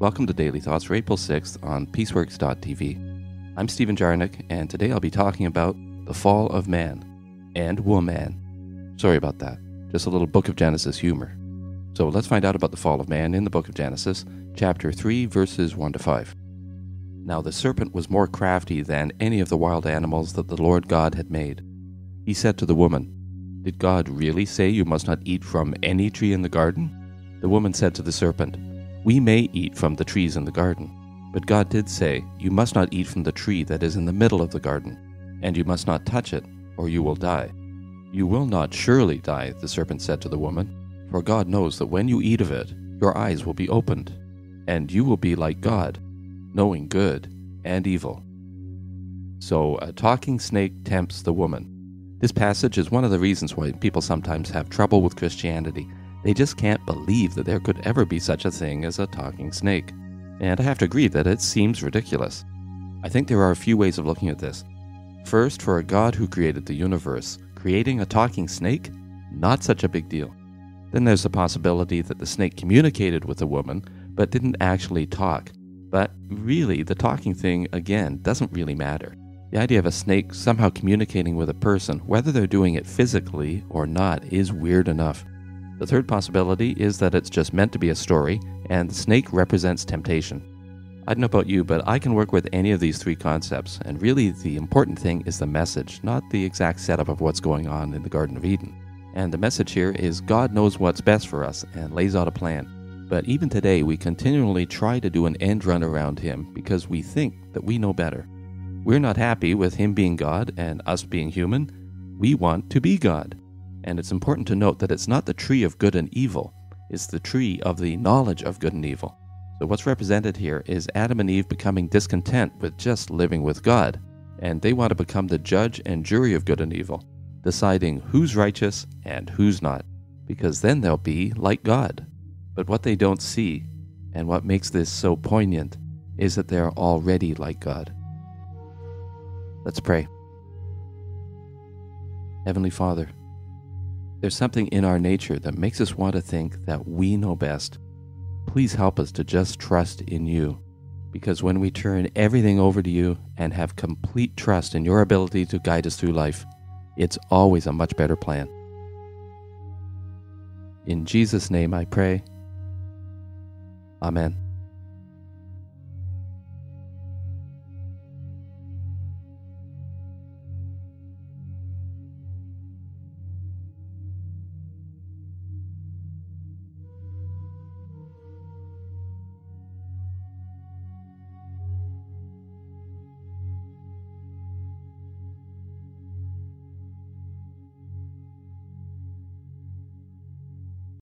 Welcome to Daily Thoughts for April 6th on PeaceWorks.tv. I'm Stephen Jarnick, and today I'll be talking about the fall of man and woman. Sorry about that. Just a little Book of Genesis humor. So let's find out about the fall of man in the Book of Genesis, chapter 3, verses 1 to 5. Now the serpent was more crafty than any of the wild animals that the Lord God had made. He said to the woman, "Did God really say you must not eat from any tree in the garden?" The woman said to the serpent, "We may eat from the trees in the garden, but God did say, you must not eat from the tree that is in the middle of the garden, and you must not touch it, or you will die." "You will not surely die," the serpent said to the woman, "for God knows that when you eat of it, your eyes will be opened, and you will be like God, knowing good and evil." So a talking snake tempts the woman. This passage is one of the reasons why people sometimes have trouble with Christianity. They just can't believe that there could ever be such a thing as a talking snake. And I have to agree that it seems ridiculous. I think there are a few ways of looking at this. First, for a God who created the universe, creating a talking snake? Not such a big deal. Then there's the possibility that the snake communicated with the woman, but didn't actually talk. But really, the talking thing, again, doesn't really matter. The idea of a snake somehow communicating with a person, whether they're doing it physically or not, is weird enough. The third possibility is that it's just meant to be a story, and the snake represents temptation. I don't know about you, but I can work with any of these three concepts, and really the important thing is the message, not the exact setup of what's going on in the Garden of Eden. And the message here is God knows what's best for us and lays out a plan. But even today, we continually try to do an end run around Him because we think that we know better. We're not happy with Him being God and us being human. We want to be God. And it's important to note that it's not the tree of good and evil. It's the tree of the knowledge of good and evil. So what's represented here is Adam and Eve becoming discontent with just living with God. And they want to become the judge and jury of good and evil, deciding who's righteous and who's not. Because then they'll be like God. But what they don't see, and what makes this so poignant, is that they're already like God. Let's pray. Heavenly Father, there's something in our nature that makes us want to think that we know best. Please help us to just trust in You, because when we turn everything over to You and have complete trust in Your ability to guide us through life, it's always a much better plan. In Jesus' name I pray. Amen.